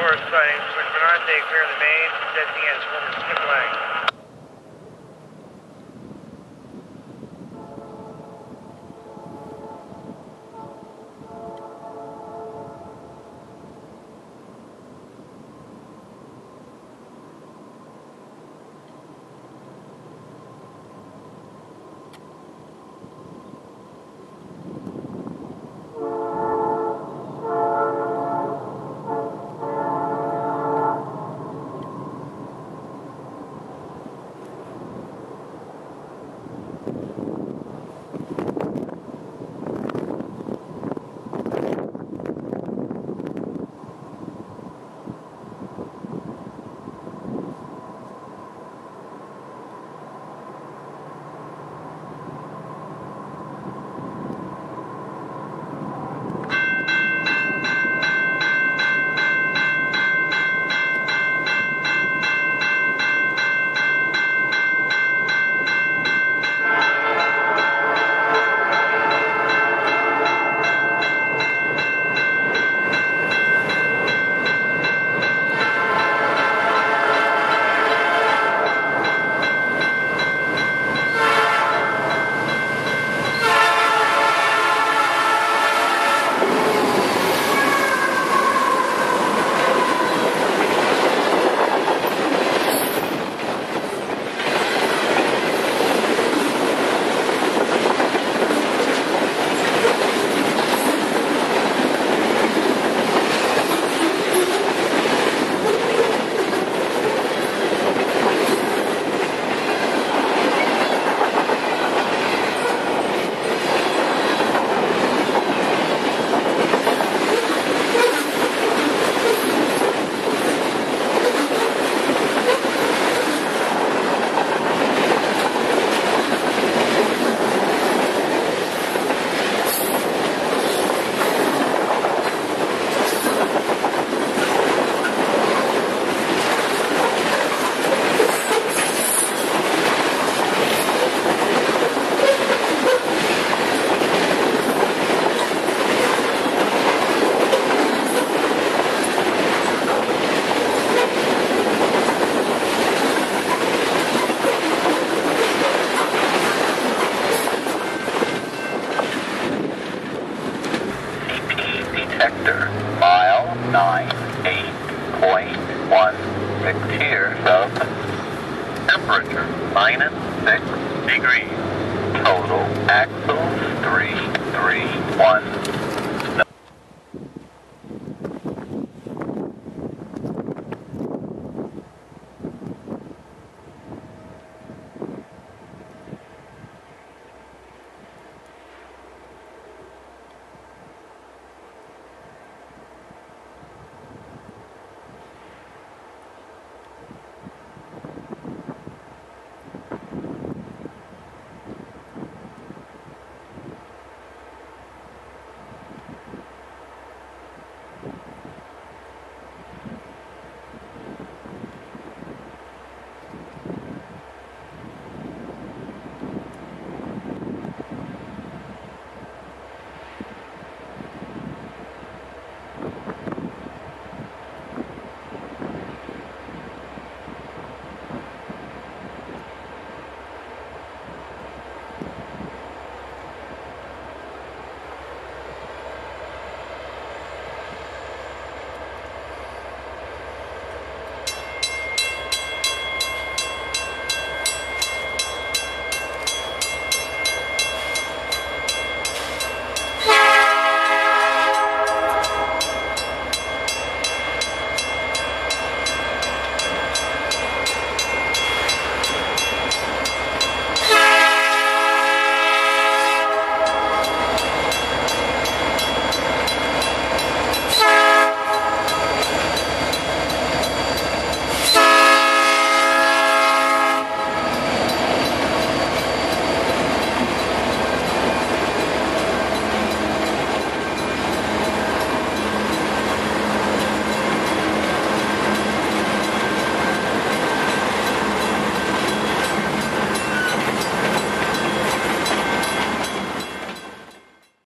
North side, Switch Benante, clear the main, set the end, forward skip leg. Minus 6 degrees. Total axles 331.